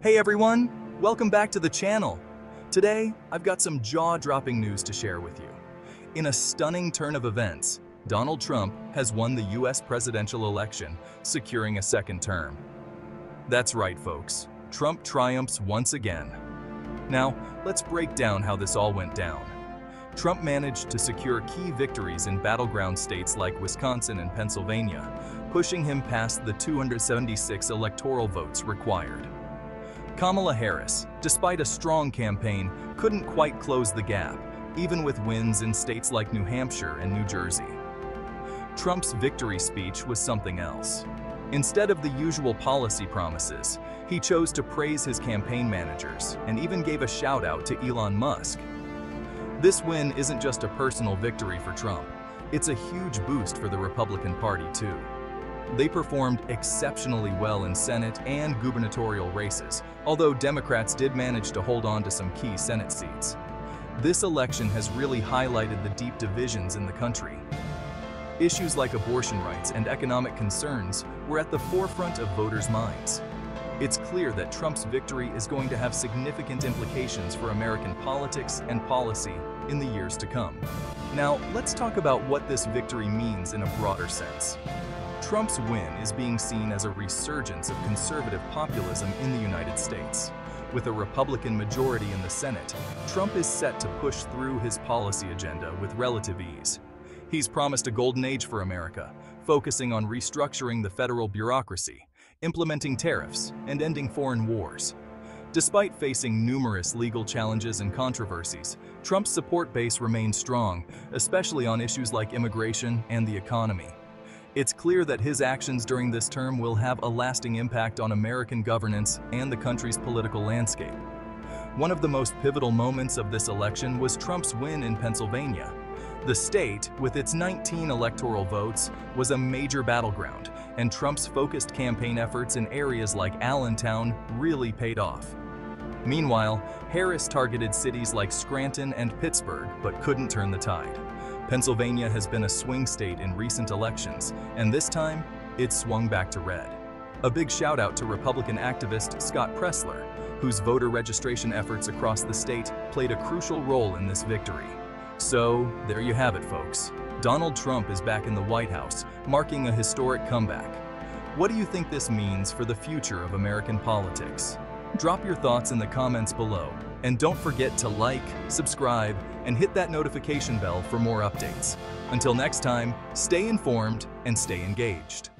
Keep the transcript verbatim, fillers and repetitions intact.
Hey everyone, welcome back to the channel. Today, I've got some jaw-dropping news to share with you. In a stunning turn of events, Donald Trump has won the U S presidential election, securing a second term. That's right, folks. Trump triumphs once again. Now, let's break down how this all went down. Trump managed to secure key victories in battleground states like Wisconsin and Pennsylvania, pushing him past the two hundred seventy-six electoral votes required. Kamala Harris, despite a strong campaign, couldn't quite close the gap, even with wins in states like New Hampshire and New Jersey. Trump's victory speech was something else. Instead of the usual policy promises, he chose to praise his campaign managers and even gave a shout-out to Elon Musk. This win isn't just a personal victory for Trump, it's a huge boost for the Republican Party too. They performed exceptionally well in Senate and gubernatorial races, although Democrats did manage to hold on to some key Senate seats. This election has really highlighted the deep divisions in the country. Issues like abortion rights and economic concerns were at the forefront of voters' minds. It's clear that Trump's victory is going to have significant implications for American politics and policy in the years to come. Now, let's talk about what this victory means in a broader sense. Trump's win is being seen as a resurgence of conservative populism in the United States. With a Republican majority in the Senate, Trump is set to push through his policy agenda with relative ease. He's promised a golden age for America, focusing on restructuring the federal bureaucracy, implementing tariffs, and ending foreign wars. Despite facing numerous legal challenges and controversies, Trump's support base remains strong, especially on issues like immigration and the economy. It's clear that his actions during this term will have a lasting impact on American governance and the country's political landscape. One of the most pivotal moments of this election was Trump's win in Pennsylvania. The state, with its nineteen electoral votes, was a major battleground, and Trump's focused campaign efforts in areas like Allentown really paid off. Meanwhile, Harris targeted cities like Scranton and Pittsburgh, but couldn't turn the tide. Pennsylvania has been a swing state in recent elections, and this time, it swung back to red. A big shout-out to Republican activist Scott Pressler, whose voter registration efforts across the state played a crucial role in this victory. So, there you have it, folks. Donald Trump is back in the White House, marking a historic comeback. What do you think this means for the future of American politics? Drop your thoughts in the comments below. And don't forget to like, subscribe, and hit that notification bell for more updates. Until next time, stay informed and stay engaged.